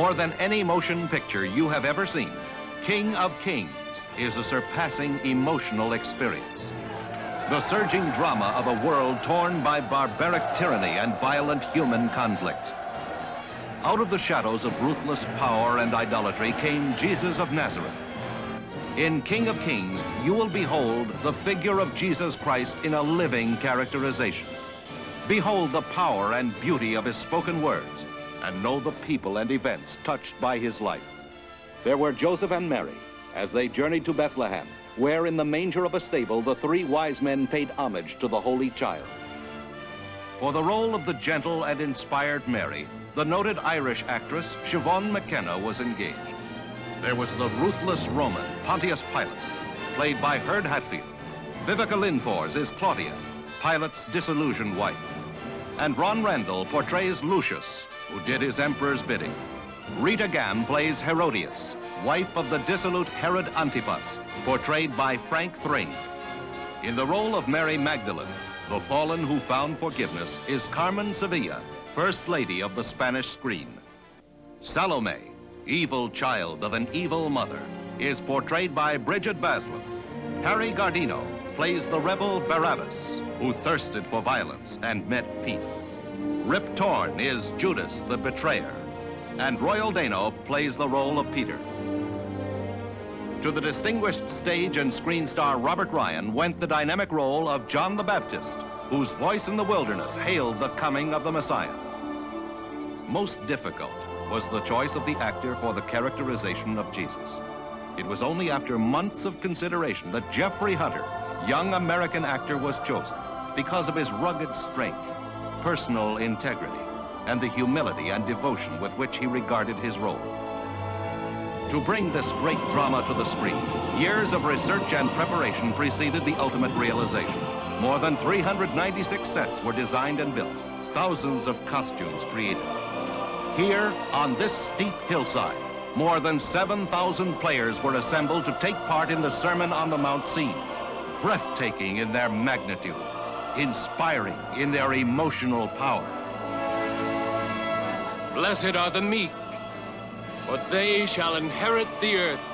more than any motion picture you have ever seen, King of Kings is a surpassing emotional experience. The surging drama of a world torn by barbaric tyranny and violent human conflict. Out of the shadows of ruthless power and idolatry came Jesus of Nazareth. In King of Kings, you will behold the figure of Jesus Christ in a living characterization. Behold the power and beauty of his spoken words, and know the people and events touched by his life. There were Joseph and Mary as they journeyed to Bethlehem, where in the manger of a stable, the three wise men paid homage to the Holy Child. For the role of the gentle and inspired Mary, the noted Irish actress Siobhan McKenna was engaged. There was the ruthless Roman, Pontius Pilate, played by Hurd Hatfield. Vivica Lindfors is Claudia, Pilate's disillusioned wife. And Ron Randall portrays Lucius, who did his emperor's bidding. Rita Gam plays Herodias, wife of the dissolute Herod Antipas, portrayed by Frank Thring. In the role of Mary Magdalene, the fallen who found forgiveness, is Carmen Sevilla, First Lady of the Spanish Screen. Salome, evil child of an evil mother, is portrayed by Bridget Basler. Harry Guardino plays the rebel Barabbas, who thirsted for violence and met peace. Rip Torn is Judas the betrayer, and Royal Dano plays the role of Peter. To the distinguished stage and screen star Robert Ryan went the dynamic role of John the Baptist, whose voice in the wilderness hailed the coming of the Messiah. Most difficult was the choice of the actor for the characterization of Jesus. It was only after months of consideration that Jeffrey Hunter, young American actor, was chosen because of his rugged strength, personal integrity, and the humility and devotion with which he regarded his role. To bring this great drama to the screen, years of research and preparation preceded the ultimate realization. More than 396 sets were designed and built, thousands of costumes created. Here, on this steep hillside, more than 7,000 players were assembled to take part in the Sermon on the Mount scenes, breathtaking in their magnitude, inspiring in their emotional power. Blessed are the meek, for they shall inherit the earth.